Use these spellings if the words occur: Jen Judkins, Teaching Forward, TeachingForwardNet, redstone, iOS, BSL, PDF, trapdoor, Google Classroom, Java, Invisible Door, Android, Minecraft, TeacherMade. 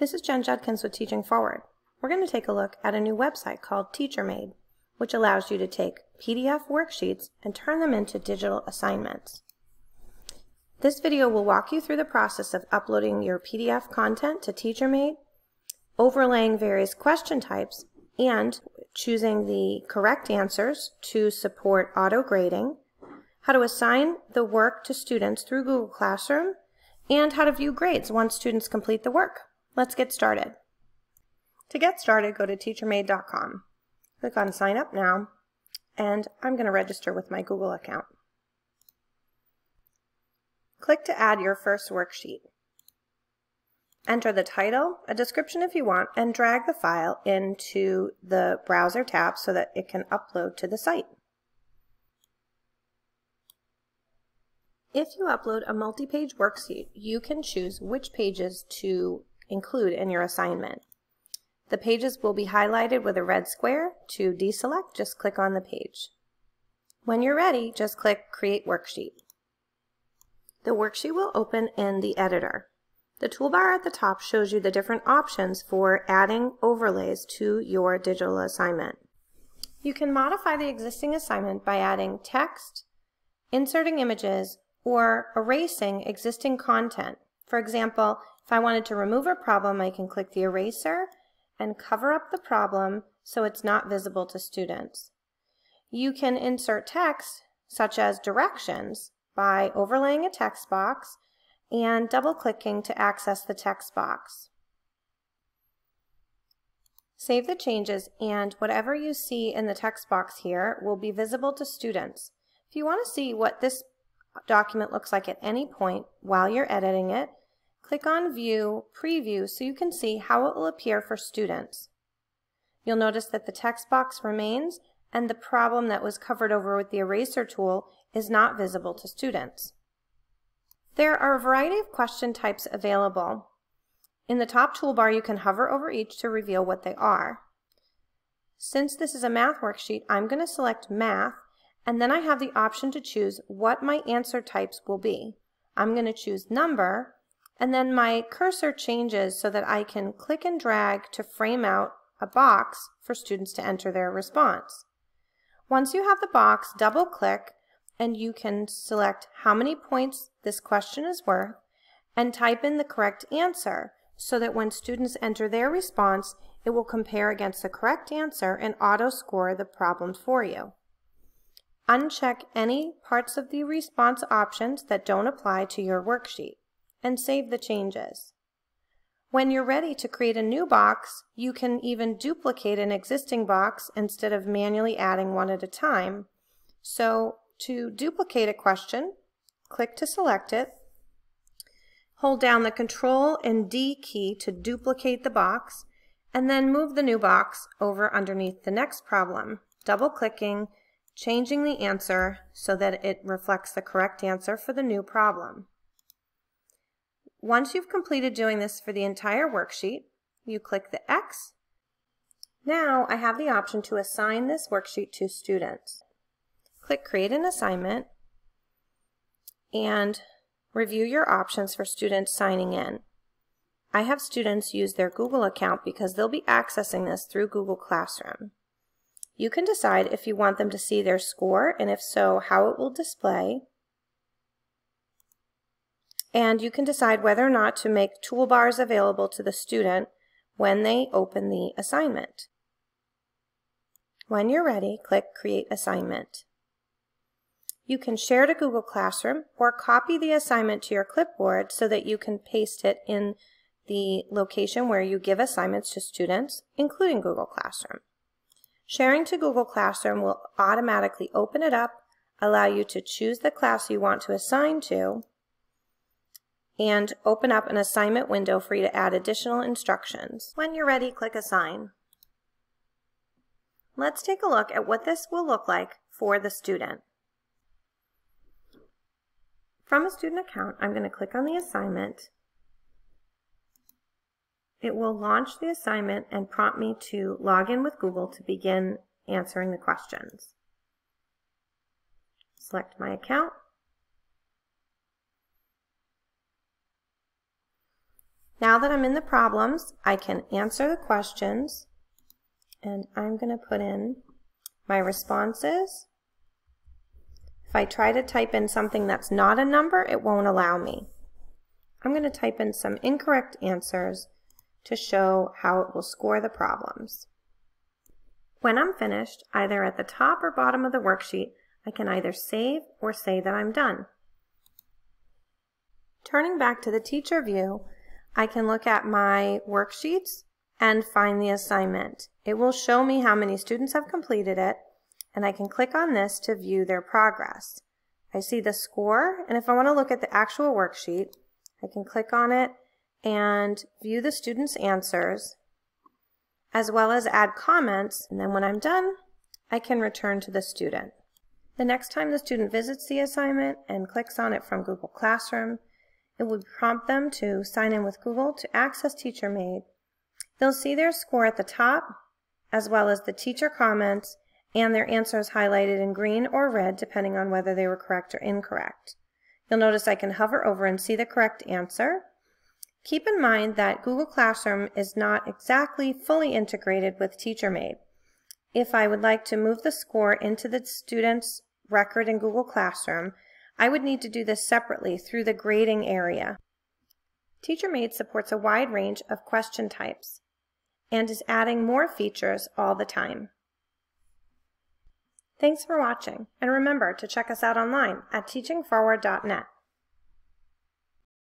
This is Jen Judkins with Teaching Forward. We're going to take a look at a new website called TeacherMade, which allows you to take PDF worksheets and turn them into digital assignments. This video will walk you through the process of uploading your PDF content to TeacherMade, overlaying various question types, and choosing the correct answers to support auto-grading, how to assign the work to students through Google Classroom, and how to view grades once students complete the work. Let's get started. To get started, go to teachermade.com. Click on Sign Up Now, and I'm going to register with my Google account. Click to add your first worksheet. Enter the title, a description if you want, and drag the file into the browser tab so that it can upload to the site. If you upload a multi-page worksheet, you can choose which pages to include in your assignment. The pages will be highlighted with a red square. To deselect, just click on the page. When you're ready, just click Create Worksheet. The worksheet will open in the editor. The toolbar at the top shows you the different options for adding overlays to your digital assignment. You can modify the existing assignment by adding text, inserting images, or erasing existing content. For example, if I wanted to remove a problem, I can click the eraser and cover up the problem so it's not visible to students. You can insert text, such as directions, by overlaying a text box and double-clicking to access the text box. Save the changes, and whatever you see in the text box here will be visible to students. If you want to see what this document looks like at any point while you're editing it, click on View, Preview, so you can see how it will appear for students. You'll notice that the text box remains and the problem that was covered over with the eraser tool is not visible to students. There are a variety of question types available. In the top toolbar, you can hover over each to reveal what they are. Since this is a math worksheet, I'm going to select Math, and then I have the option to choose what my answer types will be. I'm going to choose Number, and then my cursor changes so that I can click and drag to frame out a box for students to enter their response. Once you have the box, double-click, and you can select how many points this question is worth and type in the correct answer so that when students enter their response, it will compare against the correct answer and auto-score the problem for you. Uncheck any parts of the response options that don't apply to your worksheet, and save the changes. When you're ready to create a new box, you can even duplicate an existing box instead of manually adding one at a time. So to duplicate a question, click to select it, hold down the Control and D key to duplicate the box, and then move the new box over underneath the next problem, double-clicking, changing the answer so that it reflects the correct answer for the new problem. Once you've completed doing this for the entire worksheet, you click the X. Now I have the option to assign this worksheet to students. Click Create an Assignment and review your options for students signing in. I have students use their Google account because they'll be accessing this through Google Classroom. You can decide if you want them to see their score, and if so, how it will display. And you can decide whether or not to make toolbars available to the student when they open the assignment. When you're ready, click Create Assignment. You can share to Google Classroom or copy the assignment to your clipboard so that you can paste it in the location where you give assignments to students, including Google Classroom. Sharing to Google Classroom will automatically open it up, allow you to choose the class you want to assign to, and open up an assignment window for you to add additional instructions. When you're ready, click Assign. Let's take a look at what this will look like for the student. From a student account, I'm going to click on the assignment. It will launch the assignment and prompt me to log in with Google to begin answering the questions. Select my account. Now that I'm in the problems, I can answer the questions, and I'm going to put in my responses. If I try to type in something that's not a number, it won't allow me. I'm going to type in some incorrect answers to show how it will score the problems. When I'm finished, either at the top or bottom of the worksheet, I can either save or say that I'm done. Turning back to the teacher view, I can look at my worksheets and find the assignment. It will show me how many students have completed it, and I can click on this to view their progress. I see the score, and if I want to look at the actual worksheet, I can click on it and view the students' answers, as well as add comments, and then when I'm done, I can return to the student. The next time the student visits the assignment and clicks on it from Google Classroom, it would prompt them to sign in with Google to access TeacherMade. They'll see their score at the top, as well as the teacher comments and their answers highlighted in green or red, depending on whether they were correct or incorrect. You'll notice I can hover over and see the correct answer. Keep in mind that Google Classroom is not exactly fully integrated with TeacherMade. If I would like to move the score into the student's record in Google Classroom, I would need to do this separately through the grading area. TeacherMade supports a wide range of question types and is adding more features all the time. Thanks for watching, and remember to check us out online at TeachingForward.net.